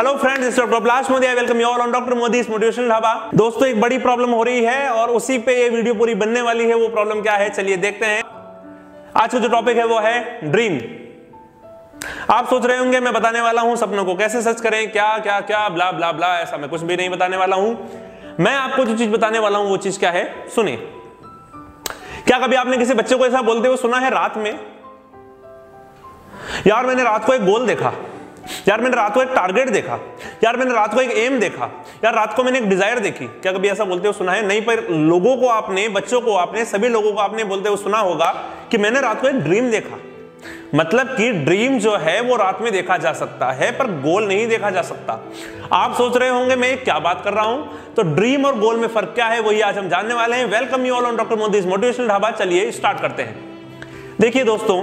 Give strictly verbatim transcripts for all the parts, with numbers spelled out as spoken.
Hello friends, it's doctor Abhilash Modi. I welcome you all on doctor Modi motivational dhaba. दोस्तों, एक बड़ी problem हो रही है और उसी पे ये वीडियो पूरी बनने वाली है। वो प्रॉब्लम क्या है, चलिए देखते हैं। आज का जो टॉपिक है वो है ड्रीम। आप सोच रहे होंगे मैं बताने वाला हूं सपनों को कैसे सर्च करें, क्या क्या क्या ब्ला ब्ला ब्ला, ऐसा मैं कुछ भी नहीं बताने वाला हूं। मैं आपको जो चीज बताने वाला हूं वो चीज क्या है, सुनिए। क्या कभी आपने किसी बच्चे को ऐसा बोलते हुए सुना है, रात में यार मैंने रात को एक गोल देखा, यार मैंने रात को एक टारगेट देखा, यार मैंने रात को एक एम देखा, यार रात को मैंने एक डिजायर देखी। क्या कभी ऐसा बोलते हुए सुना है? नहीं। पर लोगों को आपने, बच्चों को आपने, सभी लोगों को आपने बोलते हुए सुना होगा कि मैंने रात को एक ड्रीम देखा। मतलब कि ड्रीम जो है वो रात में देखा जा सकता है, पर गोल नहीं देखा जा सकता। आप सोच रहे होंगे मैं क्या बात कर रहा हूं, तो ड्रीम और गोल में फर्क क्या है वही आज हम जानने वाले हैं। Welcome you all on doctor Modi's motivational dhaba. चलिए स्टार्ट करते हैं। देखिए दोस्तों,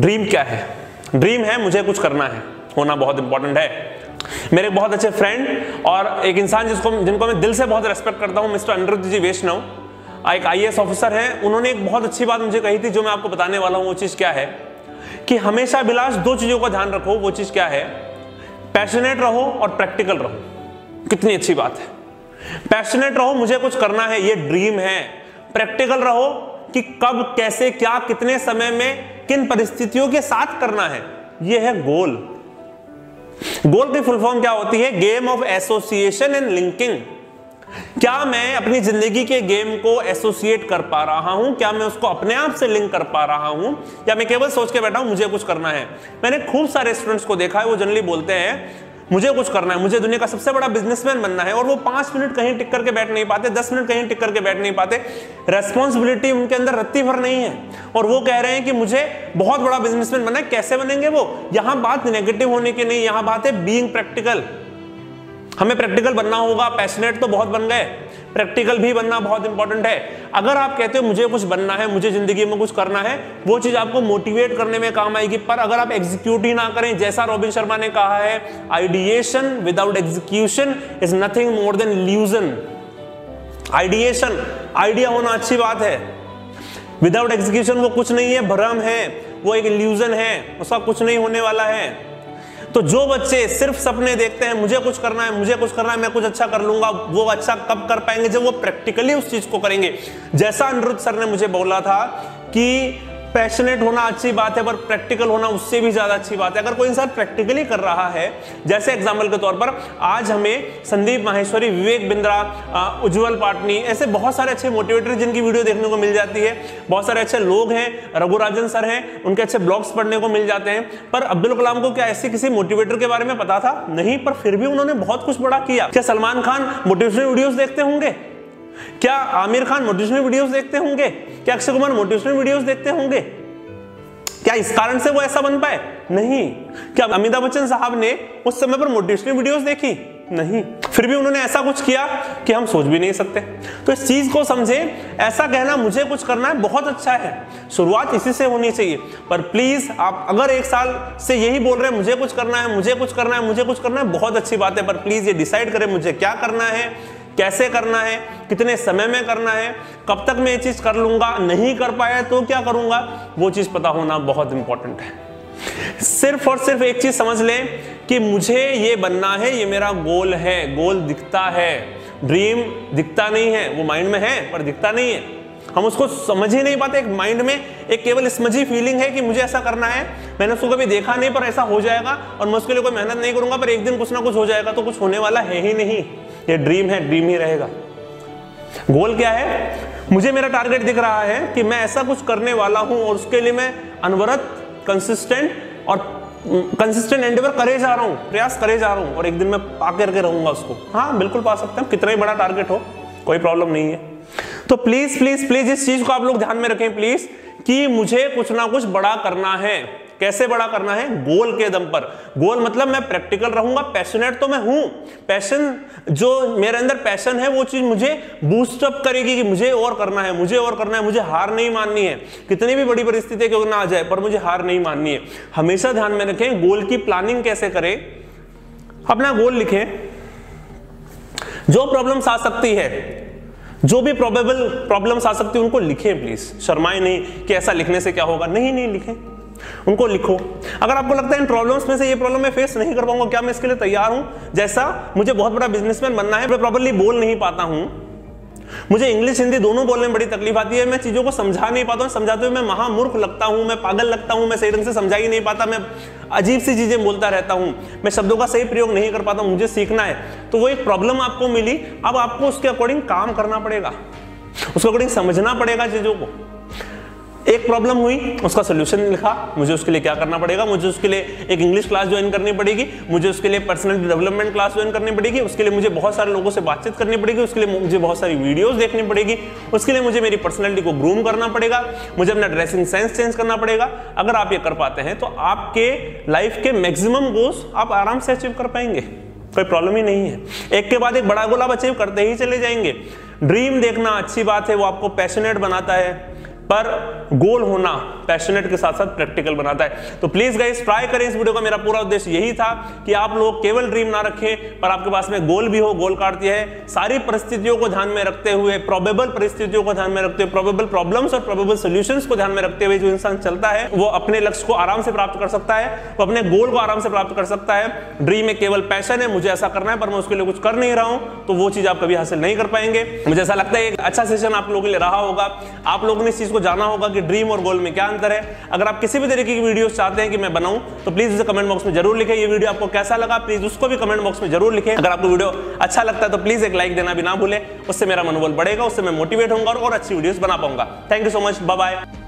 ड्रीम क्या है? ड्रीम है मुझे कुछ करना है, होना बहुत इंपॉर्टेंट है। मेरे बहुत अच्छे फ्रेंड और एक इंसान जिसको जिनको मैं दिल से बहुत रेस्पेक्ट करता हूं, मिस्टर अनिरुद्ध जी वैष्णव, एक आईएएस ऑफिसर हैं। उन्होंने एक बहुत अच्छी बात मुझे कही थी जो मैं आपको बताने वाला हूं। वो चीज़ क्या है कि हमेशा अभिलाष दो चीज़ों का ध्यान रखो। वो चीज़ क्या है, पैशनेट रहो और प्रैक्टिकल रहो। कितनी अच्छी बात है। पैशनेट रहो, मुझे कुछ करना है, ये ड्रीम है। प्रैक्टिकल रहो कि कब, कैसे, क्या, कितने समय में, किन परिस्थितियों के साथ करना है, ये है गोल। गोल की फुल फॉर्म क्या होती है? Game of association and linking. क्या मैं अपनी जिंदगी के गेम को एसोसिएट कर पा रहा हूं? क्या मैं उसको अपने आप से लिंक कर पा रहा हूं, या मैं केवल सोच के बैठा हूं मुझे कुछ करना है? मैंने खूब सारे स्टूडेंट्स को देखा है, वो जनरली बोलते हैं मुझे कुछ करना है, मुझे दुनिया का सबसे बड़ा बिजनेसमैन बनना है, और वो पांच मिनट कहीं टिक करके बैठ नहीं पाते, दस मिनट कहीं टिक करके बैठ नहीं पाते। रेस्पॉन्सिबिलिटी उनके अंदर रत्ती भर नहीं है और वो कह रहे हैं कि मुझे बहुत बड़ा बिजनेसमैन बनना है। कैसे बनेंगे वो? यहां बात नेगेटिव होने की नहीं, यहां बात है बीइंग प्रैक्टिकल। हमें प्रैक्टिकल बनना होगा। पैशनेट तो बहुत बन गए, प्रैक्टिकल भी बनना बहुत इंपॉर्टेंट है। अगर आप कहते हो मुझे कुछ बनना है, मुझे जिंदगी में कुछ करना है, वो चीज आपको मोटिवेट करने में काम आएगी। पर अगर आप एग्जीक्यूट ही ना करें, जैसा रॉबिन शर्मा ने कहा है, ideation without execution is nothing more than illusion. Ideation, idea होना अच्छी बात है, विदाउट एग्जीक्यूशन वो कुछ नहीं है, भ्रम है, वो एक इल्यूजन है, उसका कुछ नहीं होने वाला है। तो जो बच्चे सिर्फ सपने देखते हैं, मुझे कुछ करना है, मुझे कुछ करना है, मैं कुछ अच्छा कर लूंगा, वो अच्छा कब कर पाएंगे? जब वो प्रैक्टिकली उस चीज को करेंगे। जैसा अनिरुद्ध सर ने मुझे बोला था कि पैशनेट होना अच्छी बात है, पर प्रैक्टिकल होना उससे भी ज्यादा अच्छी बात है। अगर कोई इंसान प्रैक्टिकली कर रहा है, जैसे एग्जाम्पल के तौर पर आज हमें संदीप माहेश्वरी, विवेक बिंद्रा, उज्जवल पाटनी, ऐसे बहुत सारे अच्छे मोटिवेटर जिनकी वीडियो देखने को मिल जाती है, बहुत सारे अच्छे लोग हैं, रघु राजन सर हैं, उनके अच्छे ब्लॉग्स पढ़ने को मिल जाते हैं। पर अब्दुल कलाम को क्या ऐसे किसी मोटिवेटर के बारे में पता था? नहीं। पर फिर भी उन्होंने बहुत कुछ बड़ा किया। क्या सलमान खान मोटिवेशनल वीडियोज देखते होंगे? क्या आमिर खान मोटिवेशनल वीडियोस देखते होंगे? क्या अक्षय कुमार मोटिवेशनल वीडियोस देखते होंगे? क्या इस कारण से वो ऐसा बन पाए? नहीं। क्या अमिताभ बच्चन साहब ने उस समय पर मोटिवेशनल वीडियोस देखी? नहीं। फिर भी उन्होंने ऐसा कुछ किया कि हम सोच भी नहीं सकते। तो इस चीज को समझें। ऐसा कहना मुझे कुछ करना है बहुत अच्छा है, शुरुआत इसी से होनी चाहिए। पर प्लीज आप अगर एक साल से यही बोल रहे हैं मुझे कुछ करना है, मुझे कुछ करना है, मुझे कुछ करना है, बहुत अच्छी बात है। पर प्लीज ये डिसाइड करें मुझे क्या करना है, कैसे करना है, कितने समय में करना है, कब तक मैं ये चीज कर लूंगा, नहीं कर पाया तो क्या करूंगा, वो चीज पता होना बहुत इंपॉर्टेंट है। सिर्फ और सिर्फ एक चीज समझ लें कि मुझे ये बनना है, ये मेरा गोल है। गोल दिखता है, ड्रीम दिखता नहीं है, वो माइंड में है पर दिखता नहीं है, हम उसको समझ ही नहीं पाते। एक माइंड में एक केवल स्मझी फीलिंग है कि मुझे ऐसा करना है, मैंने उसको कभी देखा नहीं पर ऐसा हो जाएगा और मैं उसके लिए कोई मेहनत नहीं करूंगा, पर एक दिन कुछ ना कुछ हो जाएगा, तो कुछ होने वाला है ही नहीं। ये ड्रीम है, ड्रीम ही रहेगा। गोल क्या है? मुझे मेरा टारगेट दिख रहा है कि मैं ऐसा कुछ करने वाला हूं और उसके लिए मैं अनवरत कंसिस्टेंट और कंसिस्टेंट एंडेवर करे जा रहा हूं, प्रयास करे जा रहा हूं और एक दिन मैं पा करके रहूंगा उसको। हाँ, बिल्कुल पा सकते हैं, कितना ही बड़ा टारगेट हो, कोई प्रॉब्लम नहीं है। तो प्लीज प्लीज प्लीज इस चीज को आप लोग ध्यान में रखें प्लीज, कि मुझे कुछ ना कुछ बड़ा करना है। कैसे बड़ा करना है? गोल के दम पर। गोल मतलब मैं प्रैक्टिकल रहूंगा, पैशनेट तो मैं हूं, पैशन जो मेरे अंदर पैशन है वो चीज मुझे बूस्ट अप करेगी कि मुझे और करना है, मुझे और करना है, मुझे हार नहीं माननी है, कितनी भी बड़ी परिस्थिति क्यों ना आ जाए पर मुझे हार नहीं माननी है। हमेशा ध्यान में रखें गोल की प्लानिंग कैसे करें, अपना गोल लिखें। जो प्रॉब्लम्स आ सकती है, जो भी प्रोबेबल प्रॉब्लम्स आ सकती है उनको लिखें प्लीज। शर्माएं नहीं कि ऐसा लिखने से क्या होगा, नहीं नहीं लिखें। उनको लिखो। अगर आपको लगता है इन प्रॉब्लम्स में से ये प्रॉब्लम मैं फेस नहीं कर पाऊंगा, क्या मैं इसके लिए तैयार हूं, जैसा मुझे बहुत बड़ा बिजनेसमैन बनना है, मैं प्रॉपरली बोल नहीं पाता हूं, मुझे इंग्लिश हिंदी दोनों बोलने में बड़ी तकलीफ आती है, मैं चीजों को समझा नहीं पाता हूं, समझाते हुए मैं महामूर्ख लगता हूं, मैं पागल लगता हूं, मैं सही ढंग से समझा ही नहीं पाता, मैं अजीब सी चीजें बोलता रहता हूं, मैं शब्दों का सही प्रयोग नहीं कर पाता हूं, मुझे सीखना है। तो वो एक प्रॉब्लम आपको मिली, अब आपको उसके अकॉर्डिंग काम करना पड़ेगा, उसके अकॉर्डिंग समझना पड़ेगा चीजों को। एक प्रॉब्लम हुई, उसका सोल्यूशन लिखा, मुझे उसके लिए क्या करना पड़ेगा, मुझे उसके लिए एक इंग्लिश क्लास ज्वाइन करनी पड़ेगी, मुझे उसके लिए पर्सनल डेवलपमेंट क्लास ज्वाइन करनी पड़ेगी, उसके लिए मुझे बहुत सारे लोगों से बातचीत करनी पड़ेगी, उसके लिए मुझे बहुत सारी वीडियोस देखनी पड़ेगी, उसके लिए मुझे मेरी पर्सनैलिटी को ग्रूम करना पड़ेगा, मुझे अपना ड्रेसिंग सेंस चेंज करना पड़ेगा। अगर आप ये कर पाते हैं तो आपके लाइफ के मैक्सिमम गोल्स आप आराम से अचीव कर पाएंगे, कोई प्रॉब्लम ही नहीं है। एक के बाद एक बड़ा गोल आप अचीव करते ही चले जाएंगे। ड्रीम देखना अच्छी बात है, वो आपको पैशनेट बनाता है, पर गोल होना पैशनेट के साथ साथ प्रैक्टिकल बनाता है। तो प्लीज गाइस ट्राई करें, इस वीडियो का मेरा पूरा उद्देश्य यही था कि आप लोग केवल ड्रीम ना रखें, पर आपके पास में गोल भी हो। गोल का अर्थ यह है सारी परिस्थितियों को ध्यान में रखते हुए, प्रोबेबल परिस्थितियों को ध्यान में रखते हुए, प्रोबेबल प्रॉब्लम्स और प्रोबेबल सॉल्यूशंस को ध्यान में रखते हुए जो इंसान चलता है वो अपने लक्ष्य को आराम से प्राप्त कर सकता है, वो अपने गोल को आराम से प्राप्त कर सकता है। ड्रीम में केवल पैशन है, मुझे ऐसा करना है पर मैं उसके लिए कुछ कर नहीं रहा हूं, तो वो चीज आप कभी हासिल नहीं कर पाएंगे। मुझे ऐसा लगता है एक अच्छा सेशन आप लोगों के लिए रहा होगा, आप लोगों ने इस चीज को जाना होगा कि ड्रीम और गोल में क्या अंतर है। अगर आप किसी भी तरीके की वीडियोस चाहते हैं कि मैं बनाऊं तो प्लीज उसे कमेंट बॉक्स में जरूर लिखें। ये वीडियो आपको कैसा लगा प्लीज उसको भी कमेंट बॉक्स में जरूर लिखें। अगर आपको वीडियो अच्छा लगता है तो प्लीज एक लाइक देना भी ना भूलें, उससे मेरा मनोबल बढ़ेगा, उससे मैं मोटिवेट होऊंगा और, और अच्छी वीडियोस बना पाऊंगा। Thank you so much, bye bye.